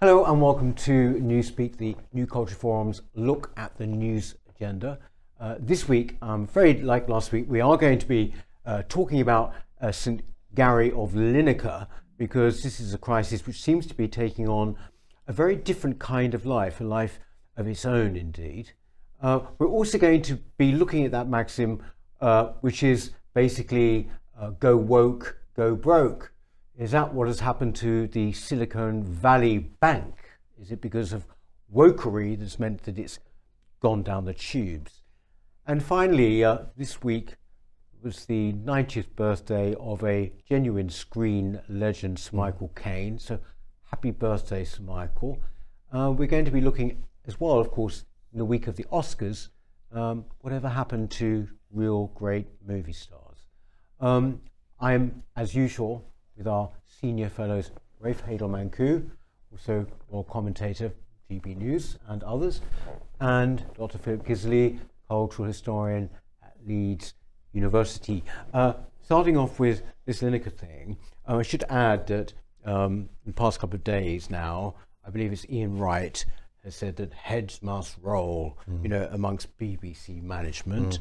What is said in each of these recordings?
Hello and welcome to Newspeak, the New Culture Forum's look at the news agenda. This week, I'm afraid, like last week, we are going to be talking about St. Gary of Lineker, because this is a crisis which seems to be taking on a very different kind of life, a life of its own indeed. We're also going to be looking at that maxim, which is basically go woke, go broke. Is that what has happened to the Silicon Valley Bank? Is it because of wokery that's meant that it's gone down the tubes? And finally, this week was the 90th birthday of a genuine screen legend, Sir Michael Caine. So happy birthday, Sir Michael. We're going to be looking as well, of course, in the week of the Oscars, whatever happened to real great movie stars. I am, as usual, with our senior fellows, Rafe Haydelman, also our commentator, GB News and others, and Dr. Philip Gisley, cultural historian at Leeds University. Starting off with this Lineker thing, I should add that in the past couple of days now, I believe it's Ian Wright has said that heads must roll, you know, amongst BBC management.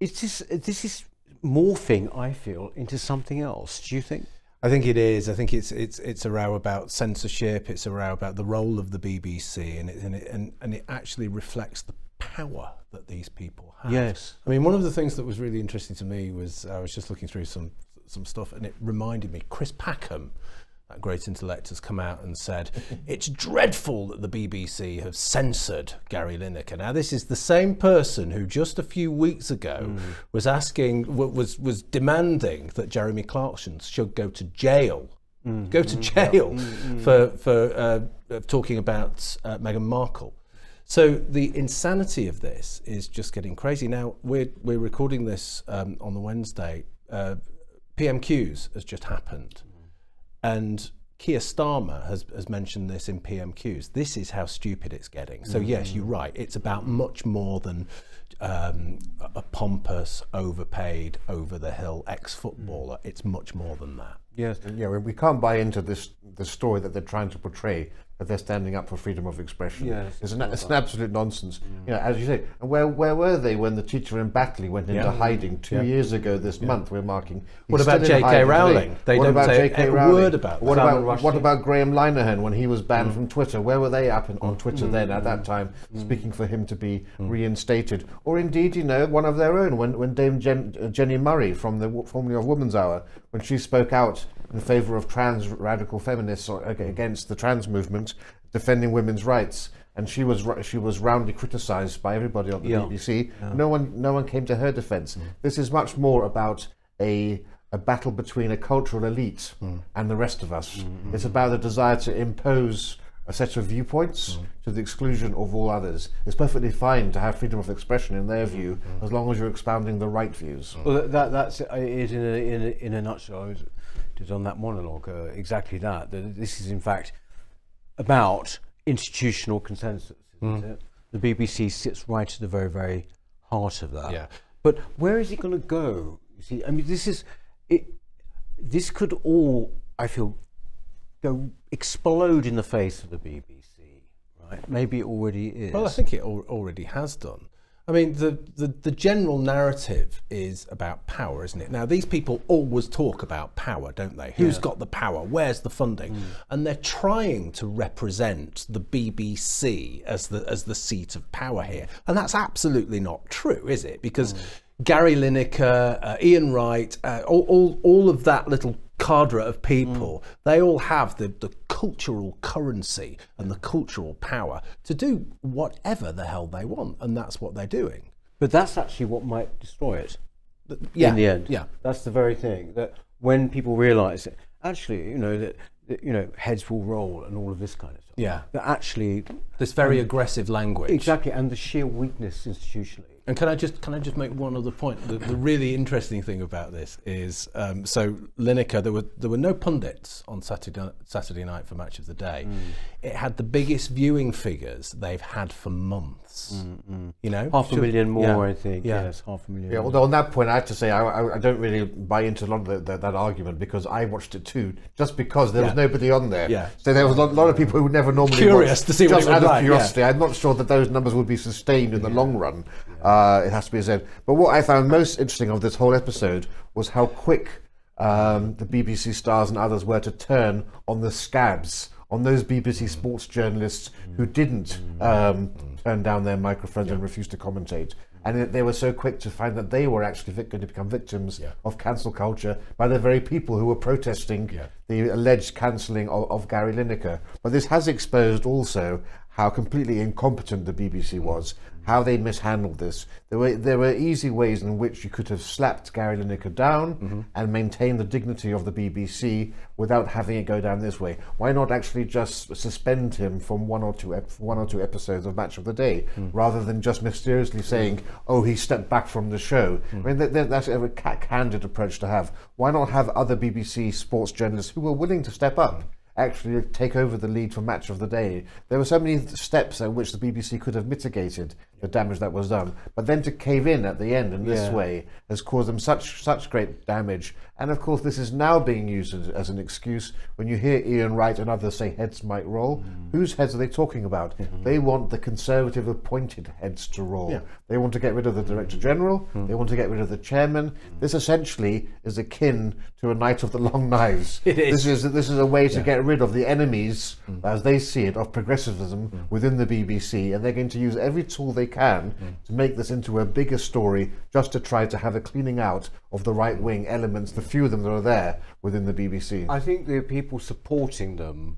This is morphing, I feel, into something else. Do you think? I think it is. I think it's a row about censorship. It's a row about the role of the BBC, and it actually reflects the power that these people have. Yes. I mean, one of the things that was really interesting to me was I was just looking through some stuff, and it reminded me Chris Packham, that great intellect, has come out and said it's dreadful that the BBC have censored Gary Lineker. Now this is the same person who just a few weeks ago was asking, was demanding that Jeremy Clarkson should go to jail, for talking about Meghan Markle. So the insanity of this is just getting crazy. Now we're recording this on the Wednesday. PMQs has just happened. And Keir Starmer has mentioned this in PMQs. This is how stupid it's getting. So yes, you're right. It's about much more than a pompous, overpaid, over the hill ex-footballer. It's much more than that. Yes. Yeah, we can't buy into the story that they're trying to portray, that they're standing up for freedom of expression. Yes, it's an absolute nonsense. You know, as you say, where were they when the teacher in Batley went into hiding two years ago this month? We're marking. What about J.K. Rowling? They don't say a word about that. What about Graham Linehan when he was banned from Twitter? Where were they up on Twitter then at that time, speaking for him to be reinstated? Or indeed, you know, one of their own, when Dame Jenny Murray from the formerly of Woman's Hour, when she spoke out in favour of trans radical feminists or against the trans movement, defending women's rights, and she was roundly criticised by everybody on the BBC. Yeah. No one came to her defence. This is much more about a battle between a cultural elite and the rest of us. It's about the desire to impose a set of viewpoints to the exclusion of all others. It's perfectly fine to have freedom of expression in their view, as long as you're expounding the right views. Well, that's it in a nutshell. I did on that monologue exactly that. This is in fact about institutional consensus. Isn't it? The BBC sits right at the very, very heart of that. Yeah. But where is it going to go? You see, I mean, this is it. This could all, I feel, go explode in the face of the BBC, right? Maybe it already is. Well, I think it already has done. I mean, the general narrative is about power, isn't it? Now, these people always talk about power, don't they? Who's got the power? Where's the funding? And they're trying to represent the BBC as the seat of power here. And that's absolutely not true, is it? Because Gary Lineker, Ian Wright, all of that little cadre of people, they all have the cultural currency and the cultural power to do whatever the hell they want, and that's what they're doing. But that's actually what might destroy it in the end. Yeah, that's the very thing, that when people realise that actually, you know, heads will roll and all of this kind of stuff. Yeah. That actually... This very aggressive language. Exactly, and the sheer weakness institutionally. And can I just make one other point? The really interesting thing about this is, so Lineker, there were no pundits on Saturday night for Match of the Day. Mm. It had the biggest viewing figures they've had for months. You know, half a million more, yeah. I think. Yeah. Yes, half a million. Yeah. Although on that point, I have to say I don't really buy into a lot of that argument, because I watched it too, just because there was nobody on there. Yeah. So there was a lot of people who would never normally watch, to see what it was like. Curiosity. Yeah. I'm not sure that those numbers would be sustained in the long run. Yeah. It has to be said. But what I found most interesting of this whole episode was how quick the BBC stars and others were to turn on the scabs, on those BBC sports journalists who didn't turn down their microphones and refuse to commentate. And they were so quick to find that they were actually going to become victims of cancel culture by the very people who were protesting the alleged cancelling of Gary Lineker. But this has exposed also how completely incompetent the BBC was, how they mishandled this. There were easy ways in which you could have slapped Gary Lineker down and maintained the dignity of the BBC without having it go down this way. Why not actually just suspend him from one or two episodes of Match of the Day, rather than just mysteriously saying, oh, he stepped back from the show? I mean, that's a candid approach to have. Why not have other BBC sports journalists who were willing to step up actually take over the lead for Match of the Day? There were so many steps at which the BBC could have mitigated the damage that was done, but then to cave in at the end in this way has caused them such great damage. And of course, this is now being used as an excuse when you hear Ian Wright and others say heads might roll. Whose heads are they talking about? They want the Conservative appointed heads to roll. They want to get rid of the Director General. They want to get rid of the Chairman. This essentially is akin to a Knight of the Long Knives. This is a way to get rid of the enemies, as they see it, of progressivism within the BBC, and they're going to use every tool they can to make this into a bigger story, just to try to have a cleaning out of the right-wing elements, the few of them that are there within the BBC. I think the people supporting them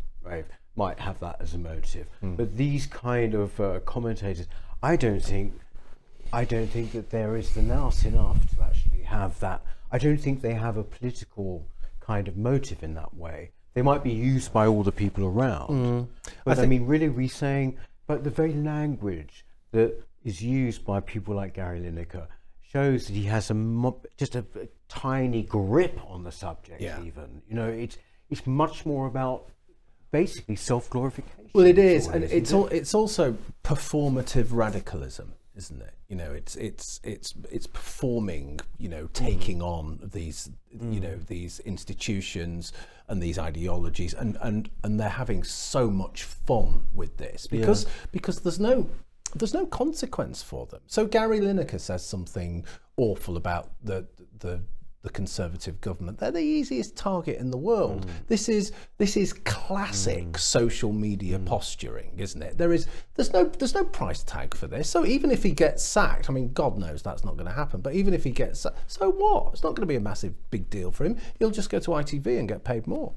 might have that as a motive, but these kind of commentators, I don't think that there is the nous enough to actually have that. I don't think they have a political kind of motive in that way. They might be used by all the people around, but I mean, really, we're saying, but the very language that is used by people like Gary Lineker shows that he has just a tiny grip on the subject. Even, you know, it's much more about basically self-glorification. Well, it is, and it's also performative radicalism, isn't it? You know, it's performing, you know, taking on these, you know, these institutions and these ideologies, and they're having so much fun with this because there's no consequence for them. So Gary Lineker says something awful about the Conservative government. They're the easiest target in the world. This is classic social media posturing, isn't it? There's no price tag for this. So even if he gets sacked, I mean, God knows that's not going to happen, but even if he gets sacked, so what? It's not going to be a massive big deal for him. He'll just go to ITV and get paid more.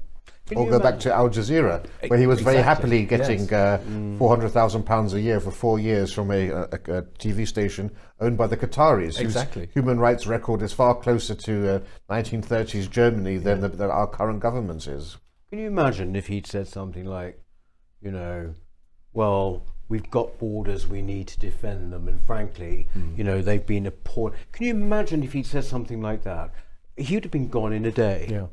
Or go back to Al Jazeera, where he was very happily getting £400,000 a year for 4 years from a TV station owned by the Qataris. Whose human rights record is far closer to 1930s Germany than than our current government is. Can you imagine if he'd said something like, you know, well, we've got borders, we need to defend them, and frankly, you know, they've been appalling. Can you imagine if he'd said something like that? He'd have been gone in a day. Yeah.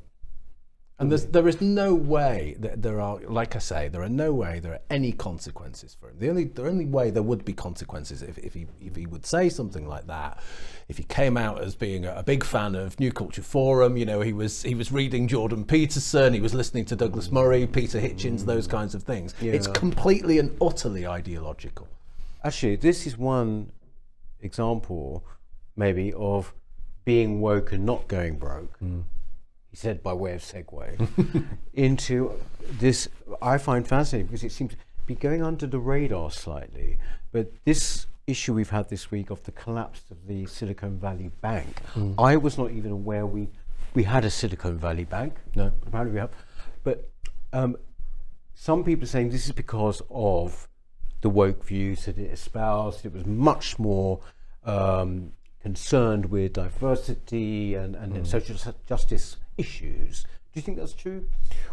And there is no way that there are, like I say, there are any consequences for him. The only way there would be consequences if he would say something like that, if he came out as being a big fan of New Culture Forum, you know, he was reading Jordan Peterson, he was listening to Douglas Murray, Peter Hitchens, those kinds of things. Yeah. It's completely and utterly ideological. Actually, this is one example, maybe, of being woke and not going broke. Said by way of segue into this, I find fascinating because it seems to be going under the radar slightly, but this issue we've had this week of the collapse of the Silicon Valley Bank. I was not even aware we had a Silicon Valley Bank. No, apparently we have, but some people are saying this is because of the woke views that it espoused. It was much more concerned with diversity and social justice issues Do you think that's true?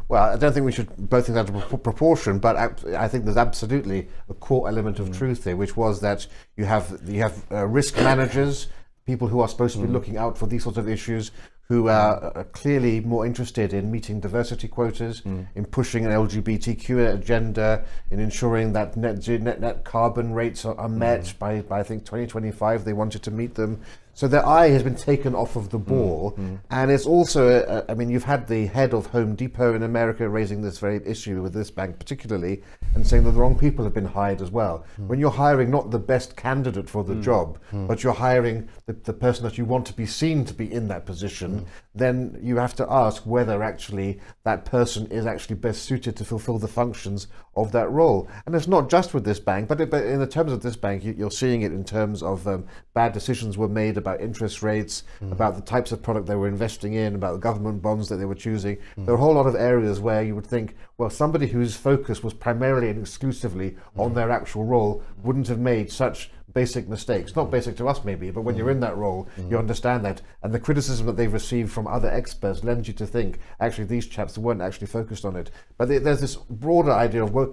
Well, I don't think we should both think that's a proportion, but I think there's absolutely a core element of truth here, which was that you have risk managers, people who are supposed to be looking out for these sorts of issues, who are clearly more interested in meeting diversity quotas, in pushing an LGBTQ agenda, in ensuring that net carbon rates are met by I think 2025. They wanted to meet them. So their eye has been taken off of the ball, and it's also, I mean, you've had the head of Home Depot in America raising this very issue with this bank particularly, and saying that the wrong people have been hired as well. When you're hiring not the best candidate for the job, but you're hiring the person that you want to be seen to be in that position, then you have to ask whether actually that person is actually best suited to fulfill the functions of that role. And it's not just with this bank, but in the terms of this bank, you're seeing it in terms of bad decisions were made about interest rates, about the types of product they were investing in, about the government bonds that they were choosing. There are a whole lot of areas where you would think, well, somebody whose focus was primarily and exclusively on their actual role wouldn't have made such basic mistakes. Not basic to us maybe, but when you're in that role, you understand that. And the criticism that they've received from other experts lends you to think, actually, these chaps weren't actually focused on it. But there's this broader idea of work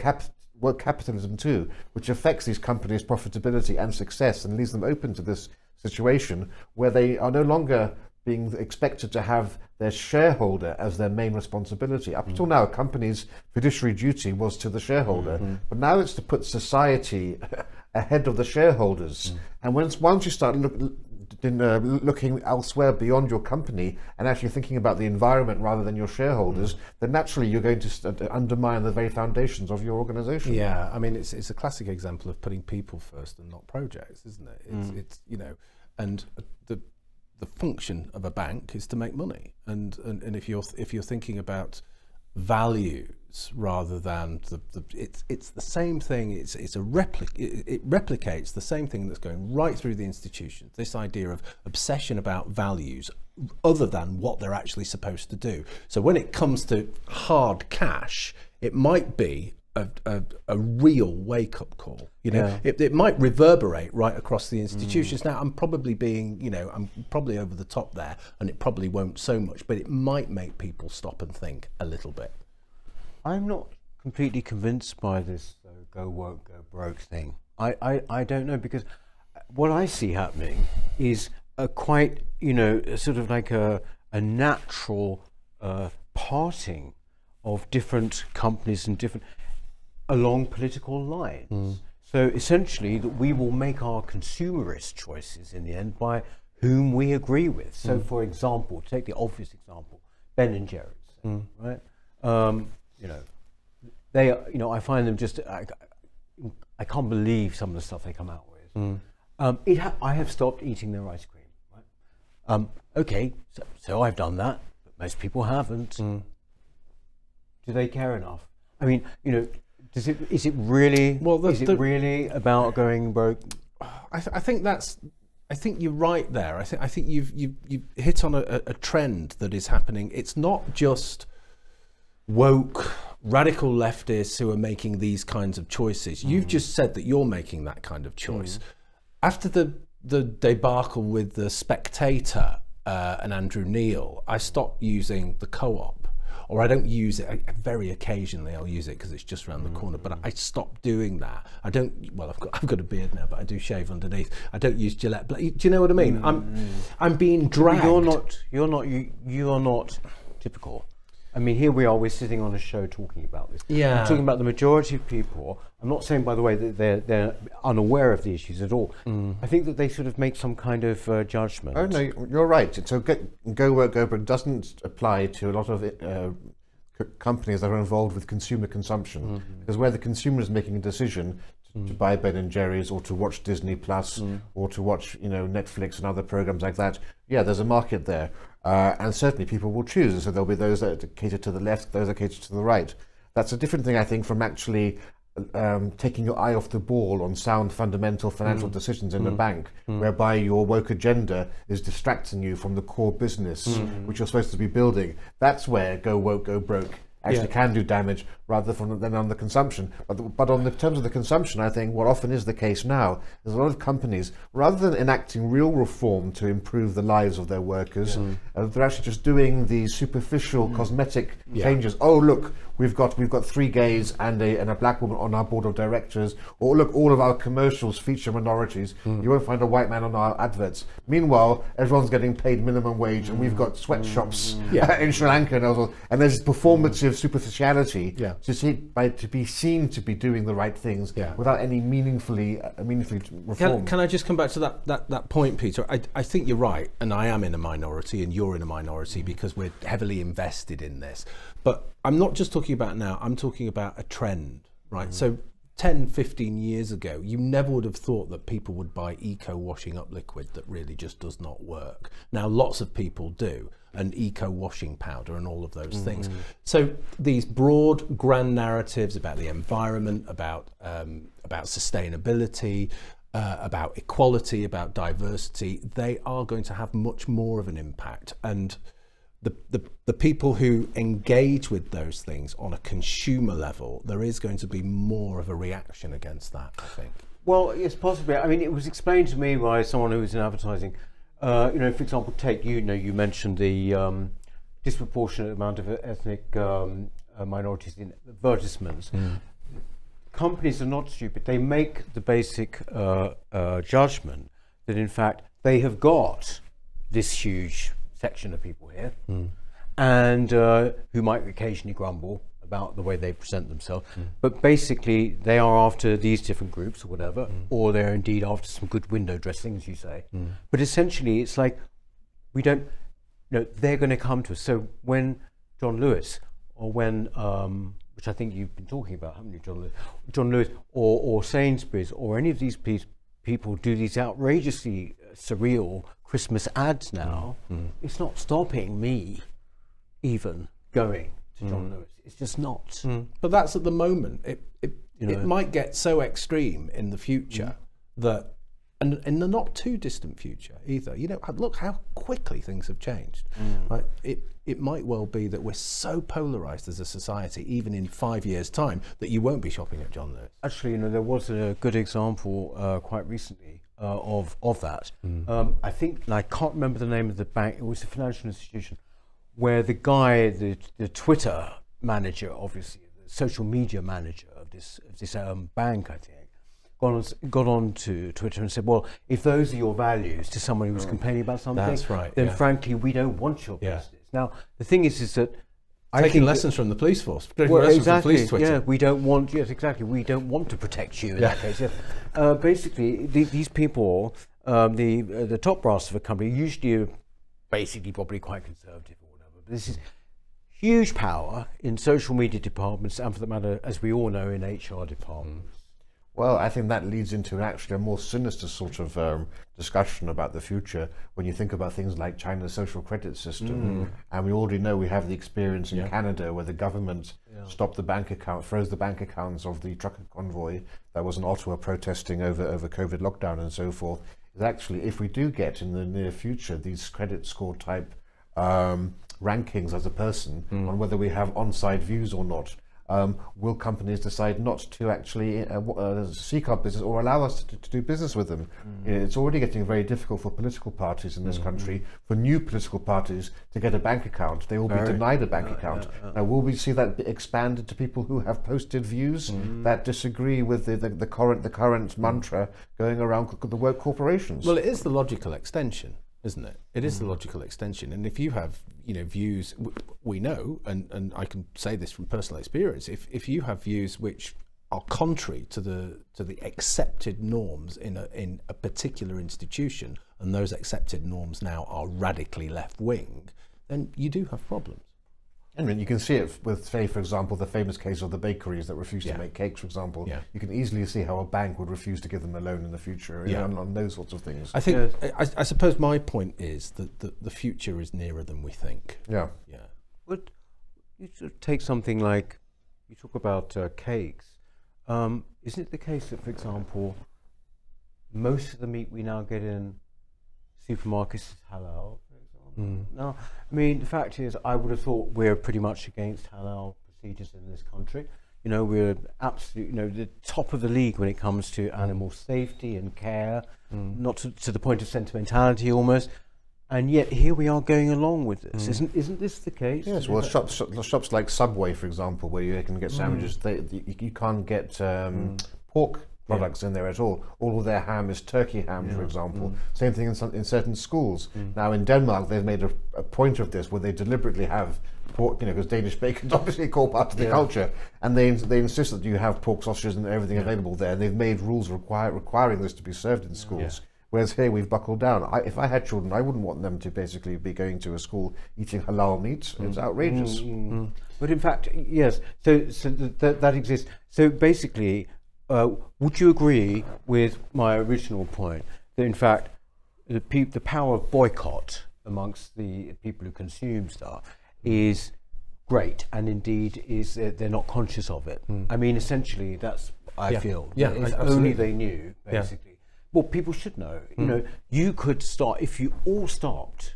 capitalism too, which affects these companies' profitability and success and leaves them open to this situation where they are no longer being expected to have their shareholder as their main responsibility. Up until now, a company's fiduciary duty was to the shareholder, but now it's to put society ahead of the shareholders. And once you start looking elsewhere beyond your company and actually thinking about the environment rather than your shareholders, then naturally you're going to undermine the very foundations of your organization. Yeah, I mean, it's a classic example of putting people first and not projects, isn't it? It's you know, and the function of a bank is to make money, and if you're thinking about values rather than it's the same thing. It's a it replicates the same thing that's going right through the institution, this idea of obsession about values other than what they're actually supposed to do. So when it comes to hard cash, it might be a real wake-up call, you know. Yeah. It might reverberate right across the institutions. Now I'm probably being, you know, I'm probably over the top there, and it probably won't so much, but it might make people stop and think a little bit. I'm not completely convinced by this go woke, go broke thing. I don't know, because what I see happening is a quite, you know, sort of like a natural parting of different companies and different along political lines. So essentially that we will make our consumerist choices in the end by whom we agree with. So for example, take the obvious example, Ben and Jerry's, right? You know, they are, you know, I find them just, I can't believe some of the stuff they come out with. I have stopped eating their ice cream, right? Okay, so I've done that, but most people haven't. Do they care enough? I mean, you know, is it really about going broke? I think you're right there. I think you've hit on a trend that is happening. It's not just woke radical leftists who are making these kinds of choices. You've just said that you're making that kind of choice. After the debacle with The Spectator and Andrew Neil, I stopped using the Co-op. Or I don't use it. Very occasionally I'll use it because it's just around the corner, but I stopped doing that. I don't, well, I've got a beard now, but I do shave underneath. I don't use Gillette. But do you know what I mean? I'm being dragged. You're not typical. I mean, here we are, we're sitting on a show talking about this. Yeah. I'm talking about the majority of people. I'm not saying, by the way, that they're unaware of the issues at all. I think that they sort of make some kind of judgment. Oh, no, you're right. So go work, go broke doesn't apply to a lot of companies that are involved with consumer consumption. Because where the consumer is making a decision to buy Ben and Jerry's or to watch Disney Plus or to watch, you know, Netflix and other programs like that, yeah, there's a market there. And certainly people will choose, and so there'll be those that cater to the left, those that cater to the right. That's a different thing, I think, from actually taking your eye off the ball on sound fundamental financial decisions in a bank, whereby your woke agenda is distracting you from the core business which you're supposed to be building. That's where go woke, go broke actually can do damage rather than on the consumption. But on the terms of the consumption, I think what often is the case now, there's a lot of companies, rather than enacting real reform to improve the lives of their workers, they're actually just doing the superficial cosmetic changes. Oh, look, we've got 3 gays and a black woman on our board of directors, or look, all of our commercials feature minorities. You won't find a white man on our adverts. Meanwhile, everyone's getting paid minimum wage, and we've got sweatshops in Sri Lanka, and there's performative superficiality to be seen to be doing the right things without any meaningfully reform. Can I just come back to that point, Peter? I think you're right, and I am in a minority, and you're in a minority because we're heavily invested in this. But I'm not just talking about now, I'm talking about a trend, right? So 10, 15 years ago, you never would have thought that people would buy eco washing up liquid that really just does not work. Now, lots of people do, and eco washing powder and all of those things. So these broad, grand narratives about the environment, about sustainability, about equality, about diversity, they are going to have much more of an impact. And the people who engage with those things on a consumer level, there is going to be more of a reaction against that, I think. Well, yes, possibly. I mean, it was explained to me by someone who was in advertising. You know, for example, take you mentioned the disproportionate amount of ethnic minorities in advertisements. Companies are not stupid. They make the basic judgment that, in fact, they have got this huge section of people here and who might occasionally grumble about the way they present themselves, but basically they are after these different groups or whatever, or they're indeed after some good window dressing, as you say, but essentially it's like we don't know, they're going to come to us. So when John Lewis, or when which I think you've been talking about, haven't you, John Lewis or Sainsbury's or any of these people do these outrageously surreal Christmas ads now, it's not stopping me even going to John Lewis. It's just not. But that's at the moment. It might get so extreme in the future that, and in the not too distant future either, you know, look how quickly things have changed. Like it might well be that we're so polarised as a society, even in 5 years' time, that you won't be shopping at John Lewis. Actually, there was a good example quite recently of that. I think, and I can't remember the name of the bank, it was a financial institution, where the guy, the Twitter manager, obviously, the social media manager of this bank, I think, got on to Twitter and said, well, if those are your values, to someone who was complaining about something, that's right, then frankly, we don't want your business. Now, the thing is that taking lessons from the police force, from police Twitter. Yeah, we don't want. Yes, exactly. We don't want to protect you in that case. Yes. Basically, these people, the top brass of a company, usually are basically probably quite conservative or whatever. But this is huge power in social media departments, and for that matter, as we all know, in HR departments. Well, I think that leads into actually a more sinister sort of discussion about the future when you think about things like China's social credit system. And we already know we have the experience in Canada where the government stopped the bank account, froze the bank accounts of the trucker convoy that was in Ottawa protesting over COVID lockdown and so forth. Is actually, if we do get in the near future these credit score type rankings as a person on whether we have on-site views or not, will companies decide not to actually seek our business or allow us to do business with them? It's already getting very difficult for political parties in this country, for new political parties to get a bank account. They will be denied a bank account. Now, will we see that expanded to people who have posted views that disagree with the current mantra going around the word corporations? Well, it is the logical extension, isn't it? It is the logical extension. And if you have, views, we know, and I can say this from personal experience, if you have views which are contrary to the accepted norms in a particular institution, and those accepted norms now are radically left-wing, then you do have problems. I mean, you can see it with, say, for example, the famous case of the bakeries that refuse to make cakes, for example. You can easily see how a bank would refuse to give them a loan in the future on those sorts of things. I think, I suppose my point is that the future is nearer than we think. Yeah. But you take something like, you talk about cakes. Isn't it the case that, for example, most of the meat we now get in supermarkets is halal? Now, I mean, the fact is, I would have thought we're pretty much against halal procedures in this country. You know, we're absolutely, you know, the top of the league when it comes to animal safety and care, not to the point of sentimentality almost. And yet here we are going along with this. Isn't this the case? Yes. Well, shops like Subway, for example, where you can get sandwiches, you can't get pork products in there at all. All of their ham is turkey ham, for example. Same thing in certain schools. Now in Denmark, they've made a point of this, where they deliberately have pork, you know, because Danish bacon's obviously a core part of the culture, and they insist that you have pork sausages and everything available there. And they've made rules requiring this to be served in schools. Whereas here we've buckled down. If I had children, I wouldn't want them to basically be going to a school eating halal meat. It's outrageous. But in fact, yes, so that exists. So basically, would you agree with my original point that in fact the power of boycott amongst the people who consume stuff is great, and indeed is they're not conscious of it? I mean, essentially, that's I feel. Yeah, if only they knew, basically. Well, people should know, you know, you could start, if you all stopped,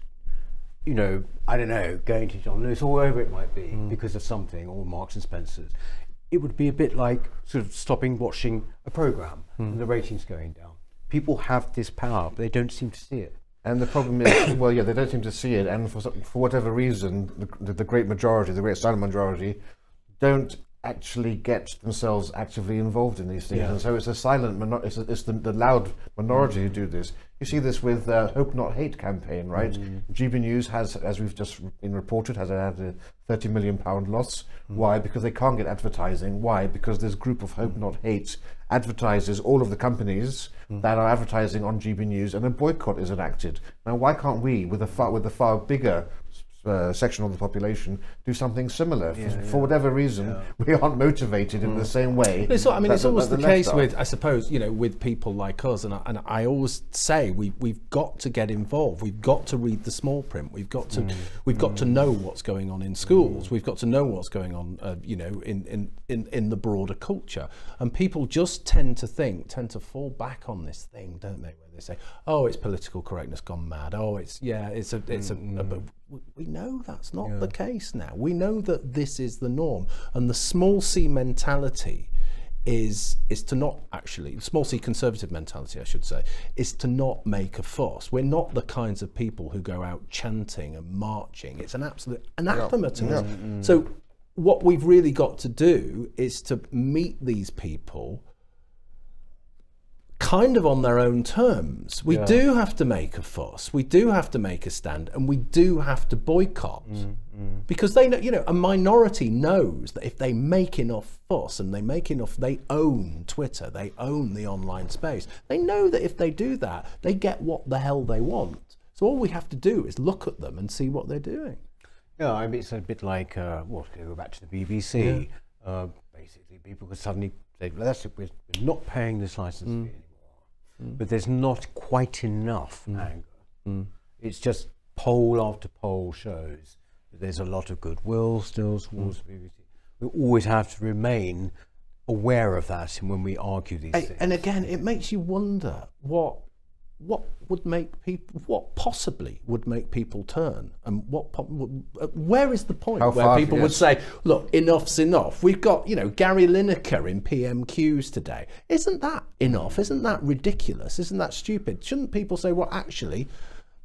you know, I don't know, going to John Lewis or wherever it might be because of something, or Marks and Spencer's, it would be a bit like sort of stopping watching a programme and the ratings going down. People have this power, but they don't seem to see it. And the problem is, well, yeah, they don't seem to see it, and for whatever reason, the great majority, the great silent majority, don't actually get themselves actively involved in these things, and so it's a silent it's the loud minority who do this. You see this with Hope Not Hate campaign, right? GB News has, as we've just reported, has had a £30 million loss. Why? Because they can't get advertising. Why? Because this group of Hope Not Hate advertises all of the companies that are advertising on GB News, and a boycott is enacted. Now, why can't we, with a far bigger section of the population, do something similar? For whatever reason, we aren't motivated in the same way. No, I mean, it's always the case with, I suppose, you know, with people like us, and I always say we've got to get involved. We've got to read the small print. We've got to we've got to know what's going on in schools. We've got to know what's going on, you know, in the broader culture. And people just tend to fall back on this thing, don't they? Where they say, oh, it's political correctness gone mad. Oh, it's we know that's not the case now. We know that this is the norm, and the small c mentality is to not actually, small c conservative mentality I should say, is to not make a fuss. We're not the kinds of people who go out chanting and marching. It's an absolute anathema to us. So what we've really got to do is to meet these people kind of on their own terms. We do have to make a fuss, we do have to make a stand, and we do have to boycott, because they know, you know, a minority knows that if they make enough fuss and they make enough, they own Twitter, they own the online space. They know that if they do that, they get what the hell they want. So all we have to do is look at them and see what they're doing. Yeah, I mean, it's a bit like, well, to go back to the BBC, basically people could suddenly say, that's it, we're not paying this license fee anymore. But there's not quite enough anger. It's just poll after poll shows that there's a lot of goodwill still towards BBC. We always have to remain aware of that when we argue these things. And again, it makes you wonder what would make people, what possibly would make people turn, and where is the point where people would say, look, enough's enough? We've got, you know, Gary Lineker in PMQs today. Isn't that enough? Isn't that ridiculous? Isn't that stupid? Shouldn't people say, well, actually,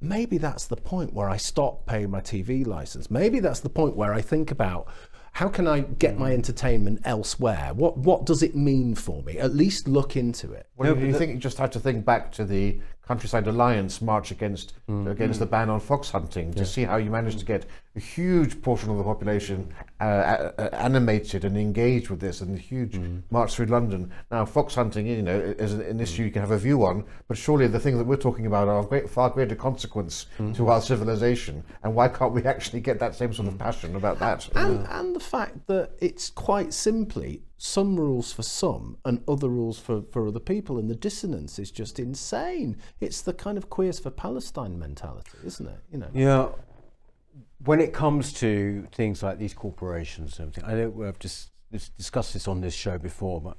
maybe that's the point where I stop paying my TV license. Maybe that's the point where I think about, how can I get my entertainment elsewhere? What does it mean for me? At least look into it. Well, no, you think you just have to think back to the Countryside Alliance march against the ban on fox hunting to see how you managed to get a huge portion of the population animated and engaged with this, and the huge march through London. Now, fox hunting, you know, is an issue you can have a view on, but surely the things that we're talking about are of far greater consequence to our civilization. And why can't we actually get that same sort of passion about that? And the fact that it's quite simply some rules for some and other rules for other people, and the dissonance is just insane. It's the kind of Queers for Palestine mentality, isn't it? You know. Yeah. When it comes to things like these corporations and everything, I know we've just discussed this on this show before, but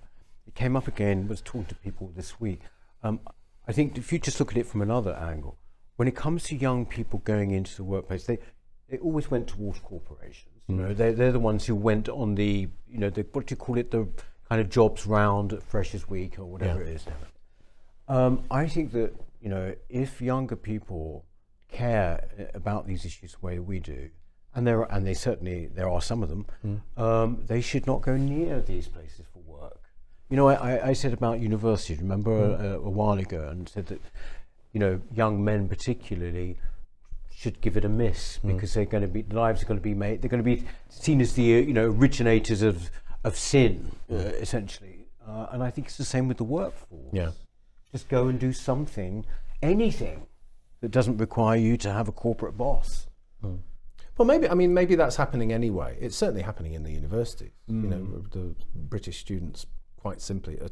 it came up again, was talking to people this week. I think if you just look at it from another angle, when it comes to young people going into the workplace, they always went towards corporations. You know, they're the ones who went on the, you know, the, what do you call it, the kind of jobs round at Freshers Week or whatever it is now. I think that, you know, if younger people care about these issues the way we do, and there are some of them, they should not go near these places for work. You know, I said about universities, remember, a while ago, and said that, you know, young men particularly should give it a miss, because they're going to be, they're going to be seen as the, you know, originators of sin, essentially. And I think it's the same with the workforce. Yeah. Just go and do something, anything, that doesn't require you to have a corporate boss. Well, maybe, I mean, maybe that's happening anyway. It's certainly happening in the universities. You know, the British students, quite simply, are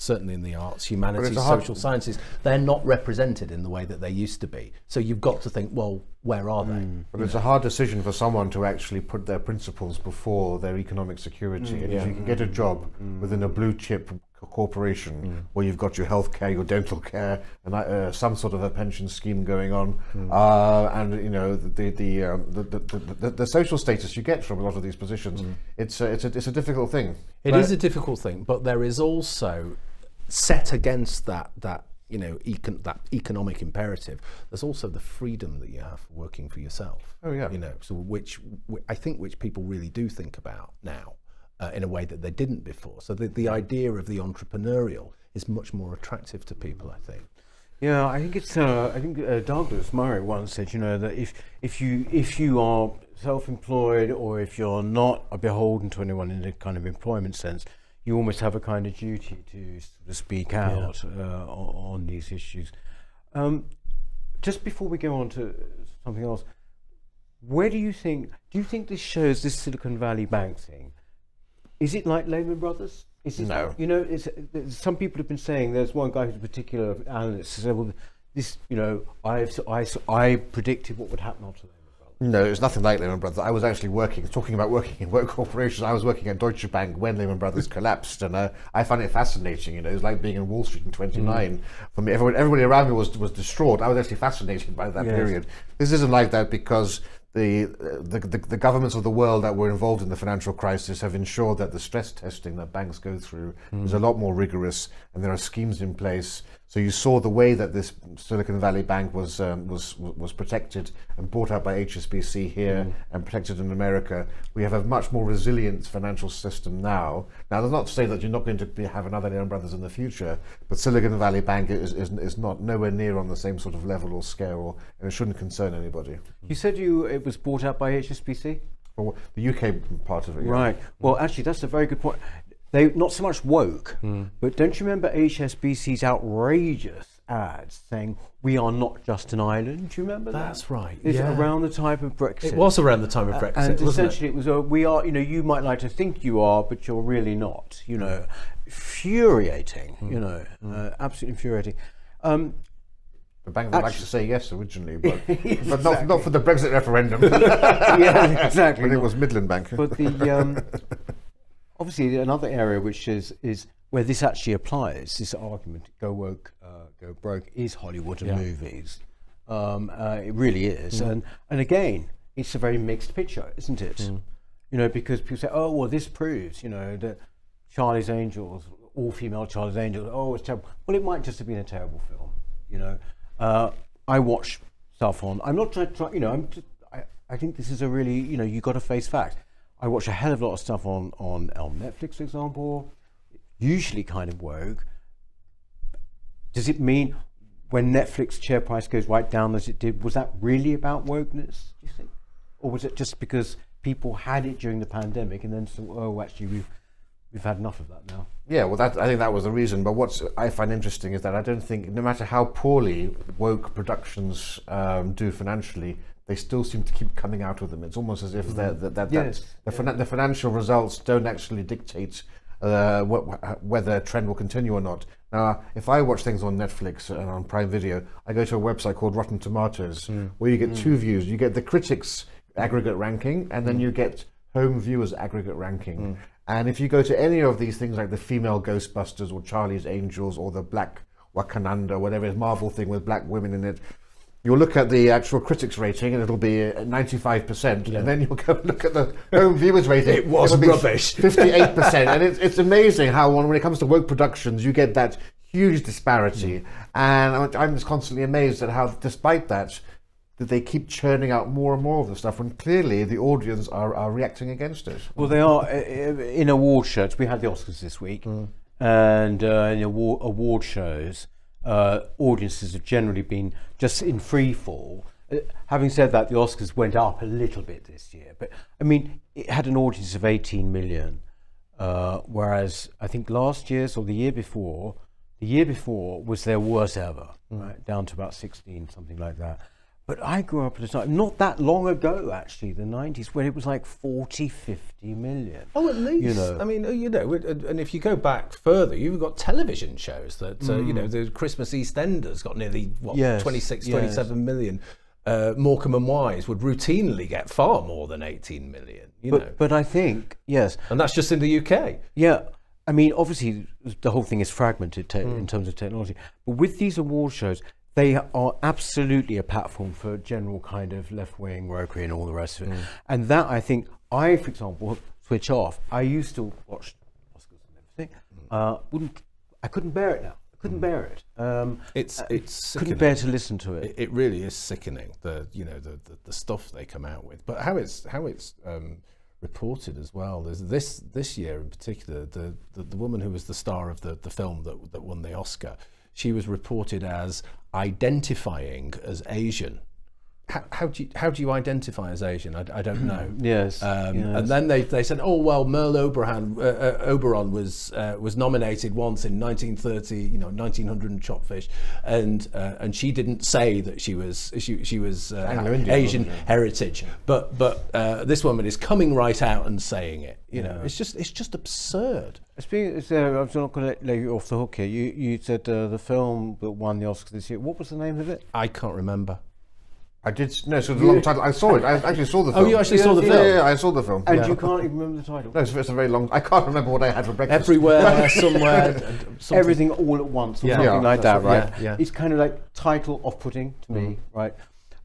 certainly in the arts, humanities, social sciences, they're not represented in the way that they used to be. So you've got to think, well, where are they? But it's a hard decision for someone to actually put their principles before their economic security. And if you can get a job within a blue chip corporation where you've got your health care, your dental care, and some sort of a pension scheme going on, and you know the social status you get from a lot of these positions, it's a difficult thing. It is a difficult thing, but there is also, set against that you know that economic imperative, there's also the freedom that you have for working for yourself. Oh yeah, you know, so which I think people really do think about now. In a way that they didn't before. So the idea of the entrepreneurial is much more attractive to people, I think. Yeah, I think it's, I think Douglas Murray once said, you know, that if you are self-employed, or if you're not beholden to anyone in a kind of employment sense, you almost have a kind of duty to sort of speak out on these issues. Just before we go on to something else, where do you think this shows, this Silicon Valley Bank thing? Is it like Lehman Brothers? Is it, no. You know, some people have been saying, there's one guy who's a particular analyst who said, well, this, you know, I predicted what would happen after Lehman Brothers. No, it was nothing like Lehman Brothers. I was actually talking about working in work corporations. I was working at Deutsche Bank when Lehman Brothers collapsed, and I found it fascinating. You know, it was like being in Wall Street in 29. For me, everybody around me was distraught. I was actually fascinated by that period. This isn't like that, because the governments of the world that were involved in the financial crisis have ensured that the stress testing that banks go through is a lot more rigorous, and there are schemes in place. So you saw the way that this Silicon Valley Bank was protected and bought out by HSBC here and protected in America. We have a much more resilient financial system now. Now, that's not to say that you're not going to have another Lehman Brothers in the future, but Silicon Valley Bank is not nowhere near on the same sort of level or scale, and it shouldn't concern anybody. You said it was bought out by HSBC? Or the UK part of it, yeah. Right. Well, actually, that's a very good point. They not so much woke, but don't you remember HSBC's outrageous ads saying, "We are not just an island"? Do you remember that? That's right. It's around the time of Brexit. It was around the time of Brexit, and essentially it was a, "We are," you know, you might like to think you are, but you're really not. You know, infuriating. You know, absolutely infuriating. The bank would like to say yes originally, but, but not for the Brexit referendum. Yeah, exactly. But it was Midland Bank. But the obviously, another area which is where this actually applies, this argument, go woke, go broke, is Hollywood and movies. It really is. And again, it's a very mixed picture, isn't it? You know, because people say, oh, well, this proves, you know, that Charlie's Angels, all-female Charlie's Angels, oh, it's terrible. Well, it might just have been a terrible film, you know. I watch stuff on, I'm not trying to, you know, I think this is a really, you know, you've got to face facts. I watch a hell of a lot of stuff on Netflix, for example, usually kind of woke. Does it mean when Netflix share price goes right down as it did, was that really about wokeness, do you think? Or was it just because people had it during the pandemic and then thought, oh, actually, we've had enough of that now? Yeah, well, I think that was the reason. But what I find interesting is that I don't think, no matter how poorly woke productions do financially, they still seem to keep coming out of them. It's almost as if the financial results don't actually dictate whether a trend will continue or not. Now, if I watch things on Netflix and on Prime Video, I go to a website called Rotten Tomatoes, where you get two views. You get the critics' aggregate ranking, and then you get home viewers' aggregate ranking. And if you go to any of these things, like the female Ghostbusters or Charlie's Angels or the Black Wakananda, whatever it is, Marvel thing with black women in it, you'll look at the actual critics rating and it'll be 95%, yeah, and then you'll go look at the home viewers rating. It was rubbish. 58%, and it's amazing how when it comes to woke productions, you get that huge disparity. Mm. And I'm just constantly amazed at how, despite that, that they keep churning out more and more of the stuff when clearly the audience are reacting against it. Well, they are in award shows. We had the Oscars this week, and in award shows, audiences have generally been just in free fall. Having said that, the Oscars went up a little bit this year, but I mean, it had an audience of 18 million, whereas I think last year's or the year before was their worst ever, right, down to about 16, something like that. But I grew up at a time, not that long ago actually, the 90s, when it was like 40, 50 million. Oh, at least. You know. I mean, you know, and if you go back further, you've got television shows that, you know, the Christmas EastEnders got nearly, what, yes, 26, yes, 27 million. Morecambe and Wise would routinely get far more than 18 million, you know. But I think, yes. And that's just in the UK. Yeah. I mean, obviously, the whole thing is fragmented in terms of technology. But with these award shows, they are absolutely a platform for general kind of left-wing rokery and all the rest of it. And that, I think, for example, switch off. I used to watch Oscars and everything. I couldn't bear it now. I couldn't bear it. It's I couldn't bear to listen to it. It really is sickening, the stuff they come out with. But how it's reported as well. There's this year in particular, the woman who was the star of the film that won the Oscar, she was reported as identifying as Asian. How do you identify as Asian? I don't know. Yes, yes. And then they said, oh well, Merle Oberon was nominated once in 1930, you know, 1900 and Chopfish, and she didn't say that she was Asian heritage, but this woman is coming right out and saying it. You know, it's just absurd. I'm not going to let you off the hook here. You said the film that won the Oscar this year. What was the name of it? I can't remember. I did, no, so the long title, I saw it, I actually saw the film. Oh, you actually saw the film? Yeah, I saw the film. And you can't even remember the title? No, it's a very long, I can't remember what I had for breakfast. Everywhere, somewhere. Everything all at once, or something like that, right? Yeah, yeah. It's kind of like title off-putting to me, right?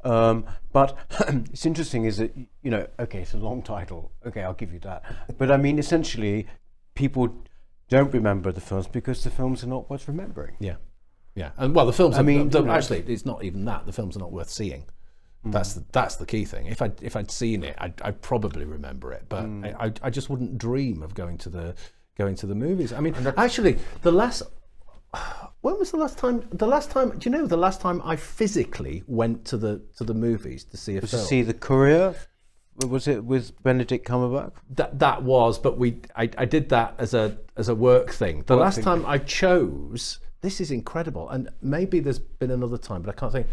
But it's interesting is that, you know, okay, it's a long title, okay, I'll give you that. But I mean, essentially, people don't remember the films because the films are not worth remembering. Yeah, yeah, and well, the films, I mean, actually, it's not even that, the films are not worth seeing. That's the key thing. If I'd seen it, I'd probably remember it, but I just wouldn't dream of going to the movies. I mean, actually, when was the last time do you know the last time I physically went to the movies to see a film? To see The Courier? Was it with Benedict Cumberbatch? That was, but I did that as a work thing. The last time I chose, this is incredible, and maybe there's been another time, but I can't think.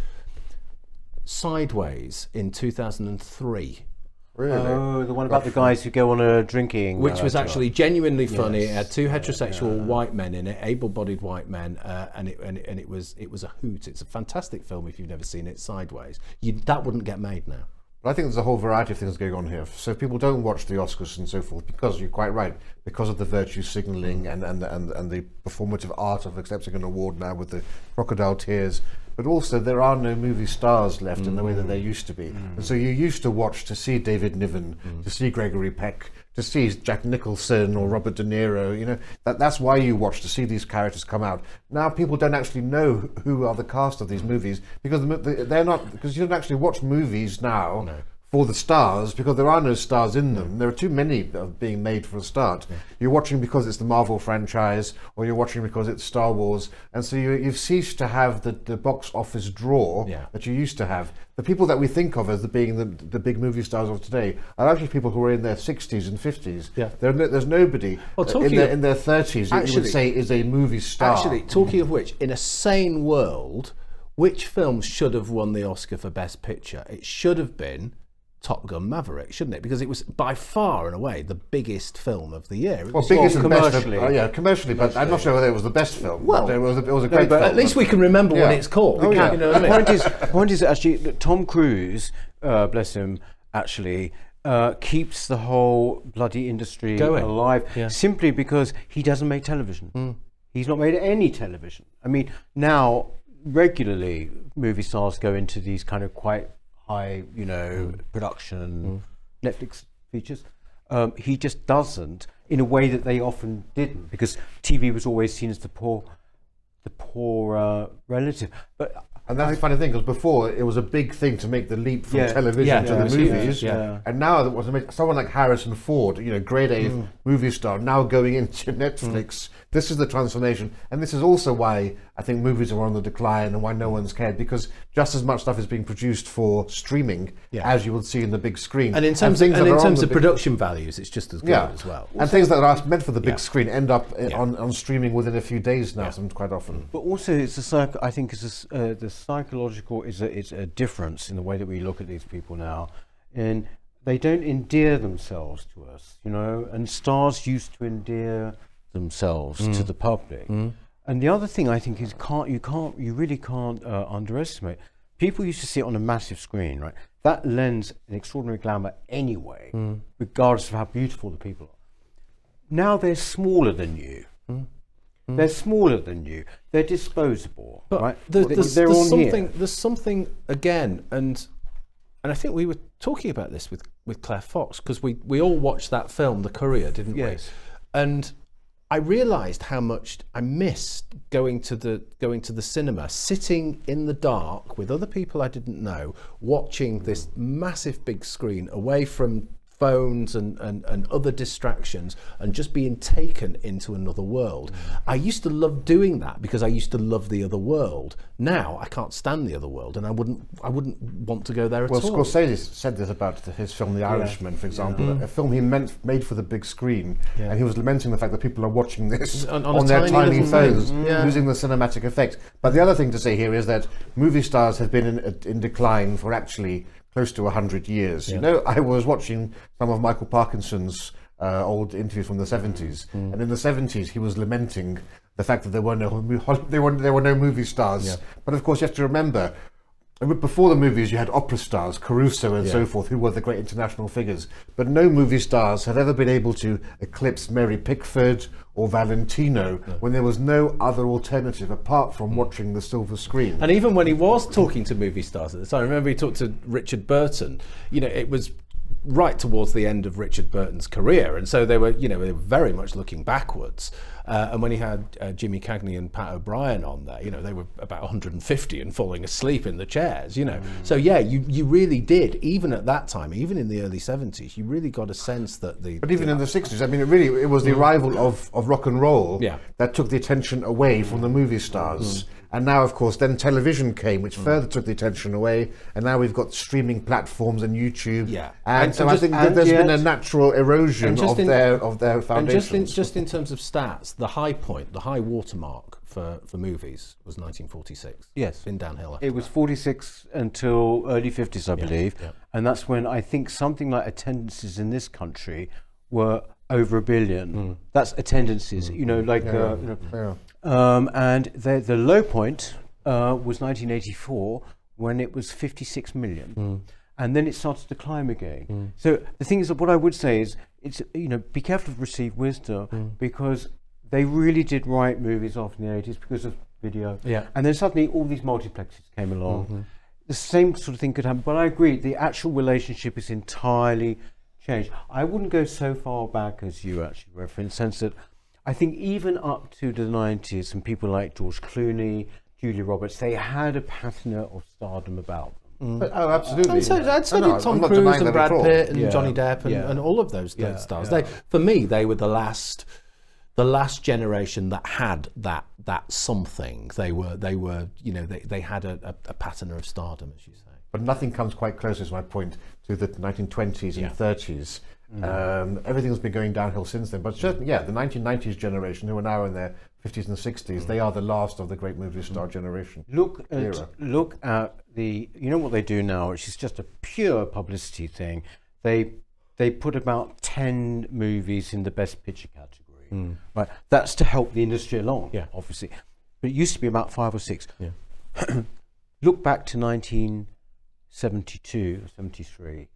Sideways in 2003. Really? Oh, the one about the guys who go on a drinking. Which was actually genuinely funny. Yes. It had two heterosexual white men in it, able-bodied white men, and it was a hoot. It's a fantastic film if you've never seen it. Sideways. That wouldn't get made now. But I think there's a whole variety of things going on here. So people don't watch the Oscars and so forth because, you're quite right, because of the virtue signalling and the performative art of accepting an award now with the crocodile tears. But also, there are no movie stars left in the way that there used to be. And so you used to watch to see David Niven, to see Gregory Peck, to see Jack Nicholson or Robert De Niro. You know, that's why you watch, to see these characters come out. Now people don't actually know who are the cast of these movies because because you don't actually watch movies now for the stars, because there are no stars in them. There are too many being made for a start. You're watching because it's the Marvel franchise, or you're watching because it's Star Wars, and so you've ceased to have the box office draw that you used to have. The people that we think of as being the big movie stars of today are actually people who are in their 60s and 50s. Yeah. There's nobody in their 30s that you would say is a movie star. Actually, talking of which, in a sane world, which film should have won the Oscar for Best Picture? It should have been Top Gun Maverick, shouldn't it? Because it was by far and away the biggest film of the year. Well, biggest commercially. Yeah, commercially, but I'm not sure whether it was the best film. Well, it was a great film. At least we can remember what it's called. You know what I mean? The point is actually that Tom Cruise, bless him, actually keeps the whole bloody industry alive simply because he doesn't make television. He's not made any television. I mean, now regularly movie stars go into these kind of quite high, you know, production Netflix features. He just doesn't, in a way that they often didn't, because TV was always seen as the poor relative. But and that's the funny thing, because before it was a big thing to make the leap from television to the movies, and now that was amazing. Someone like Harrison Ford, you know, grade A movie star, now going into Netflix. This is the transformation, and this is also why I think movies are on the decline and why no one's cared, because just as much stuff is being produced for streaming as you will see in the big screen. And in terms of production values, it's just as good as well. Also, and things that are meant for the big screen end up on streaming within a few days now, quite often. But also, it's a, I think it's a, the psychological is a difference in the way that we look at these people now, and they don't endear themselves to us, you know. And stars used to endear themselves to the public. And the other thing I think is you really can't underestimate. People used to see it on a massive screen, right? That lends an extraordinary glamour anyway, regardless of how beautiful the people are. Now they're smaller than you. They're smaller than you. They're disposable, but right? There's something again, and I think we were talking about this with Claire Fox, because we all watched that film, The Courier, didn't we? And I realised how much I missed going to the cinema, sitting in the dark with other people I didn't know, watching this massive big screen away from phones and other distractions, and just being taken into another world. I used to love doing that because I used to love the other world. Now I can't stand the other world, and I wouldn't want to go there at all. Well, Scorsese said this about his film The Irishman, for example, a film he made for the big screen, and he was lamenting the fact that people are watching this on their tiny phones, losing the cinematic effect. But the other thing to say here is that movie stars have been in decline for actually close to 100 years. You know, I was watching some of Michael Parkinson's old interviews from the 70s, and in the 70s he was lamenting the fact that there were no movie stars. But of course you have to remember, before the movies you had opera stars, Caruso and so forth, who were the great international figures, but no movie stars had ever been able to eclipse Mary Pickford or Valentino when there was no other alternative apart from watching the silver screen. And even when he was talking to movie stars at the time, I remember he talked to Richard Burton, you know, it was right towards the end of Richard Burton's career, and so they were, you know, they were very much looking backwards. And when he had Jimmy Cagney and Pat O'Brien on there, you know, they were about 150 and falling asleep in the chairs, you know. So yeah, you really did, even at that time, even in the early 70s, you really got a sense that the... But even in the 60s, I mean, it was the arrival of rock and roll that took the attention away from the movie stars. And now, of course, then television came, which further took the attention away, and now we've got streaming platforms and YouTube. And so I think that there's been a natural erosion of their foundations. And just in terms of stats, the high point, the high watermark for movies was 1946. Yes. Been downhill after that. It was 46 until early 50s, I believe. And that's when I think something like attendances in this country were over 1 billion. That's attendances, you know, like... and the low point was 1984, when it was 56 million. And then it started to climb again. So the thing is that what I would say is, it's, you know, be careful of received wisdom, because they really did write movies off in the 80s because of video. And then suddenly all these multiplexes came along. The same sort of thing could happen, but I agree, the actual relationship is entirely changed. I wouldn't go so far back as you actually referenced, in the sense that I think even up to the 90s, and people like George Clooney, Julia Roberts, they had a patina of stardom about them. But, oh, absolutely. And so, Tom Cruise and Brad Pitt and Johnny Depp and all of those stars. They, for me, they were the last generation that had that something. They were, you know, they had a patina of stardom, as you say. But nothing comes quite close, is my point, to the 1920s and 30s. Everything's been going downhill since then, but certainly, the 1990s generation, who are now in their 50s and 60s, they are the last of the great movie star generation. Look at the, you know what they do now, which is just a pure publicity thing. They put about 10 movies in the best picture category. Right, that's to help the industry along, obviously. But it used to be about 5 or 6. Look back to 1972, 73.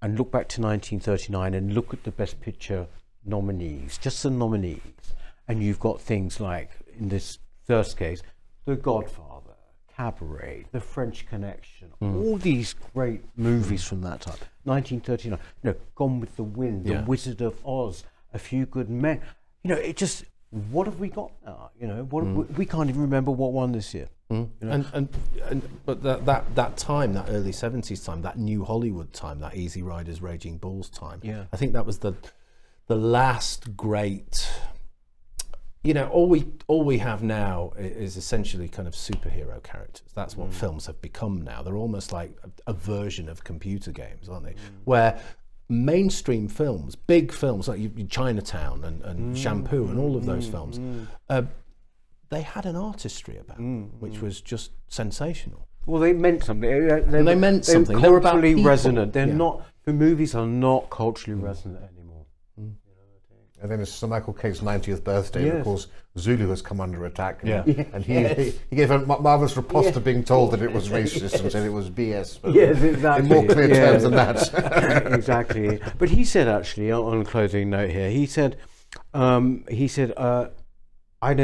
And look back to 1939 and look at the best picture nominees, just the nominees. And you've got things like, in this first case, The Godfather, Cabaret, The French Connection, all these great movies from that time. 1939, you know, Gone with the Wind, The Wizard of Oz, A Few Good Men. You know, it just, what have we got now? You know, what we can't even remember what won this year. You know? But that time, that early 70s time, that new Hollywood time, that Easy Riders, Raging Bulls time, I think that was the last great. You know, all we have now is essentially kind of superhero characters. That's what films have become now. They're almost like a version of computer games, aren't they? Where mainstream films, big films like Chinatown and Shampoo and all of those films, they had an artistry about them, which was just sensational. Well, they meant something. They meant something. They were culturally resonant. They're not. The movies are not culturally resonant anymore. And then it's Sir Michael Caine's 90th birthday, and of course Zulu has come under attack. And he gave a marvellous riposte to being told that it was racist and said it was BS. Yes, exactly. In more clear terms than that. Exactly. But he said, actually, on a closing note here, he said, I don't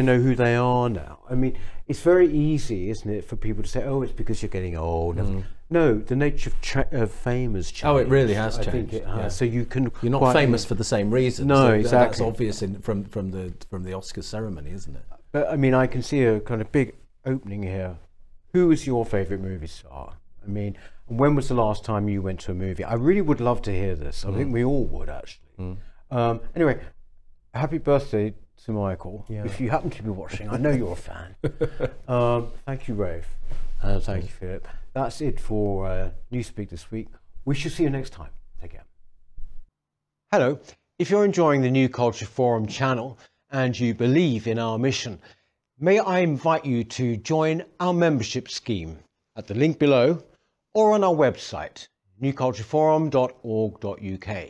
know who they are now. I mean, it's very easy, isn't it, for people to say, oh, it's because you're getting old. No, the nature of fame has changed. Oh, it really has changed. I think it has. So you're not famous for the same reason. No, so exactly. That's obvious from the Oscar ceremony, isn't it? But I mean, I can see a kind of big opening here. Who is your favourite movie star? I mean, when was the last time you went to a movie? I really would love to hear this. I think we all would, actually. Anyway, happy birthday to Michael. If you happen to be watching, I know you're a fan. Thank you, Rafe. And thank you, Philip. That's it for Newspeak this week. We shall see you next time. Take care. Hello. If you're enjoying the New Culture Forum channel and you believe in our mission, may I invite you to join our membership scheme at the link below or on our website, newcultureforum.org.uk.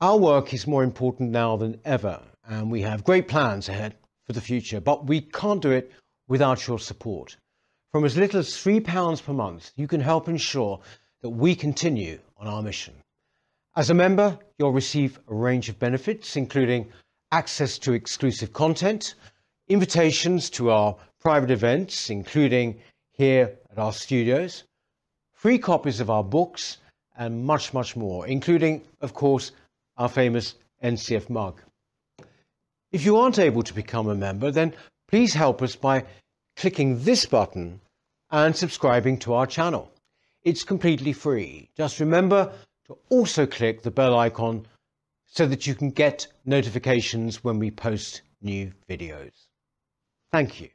Our work is more important now than ever, and we have great plans ahead for the future, but we can't do it without your support. From as little as £3 per month, you can help ensure that we continue on our mission. As a member, you'll receive a range of benefits, including access to exclusive content, invitations to our private events, including here at our studios, free copies of our books, and much, much more, including, of course, our famous NCF mug. If you aren't able to become a member, then please help us by clicking this button and subscribing to our channel. It's completely free. Just remember to also click the bell icon so that you can get notifications when we post new videos. Thank you.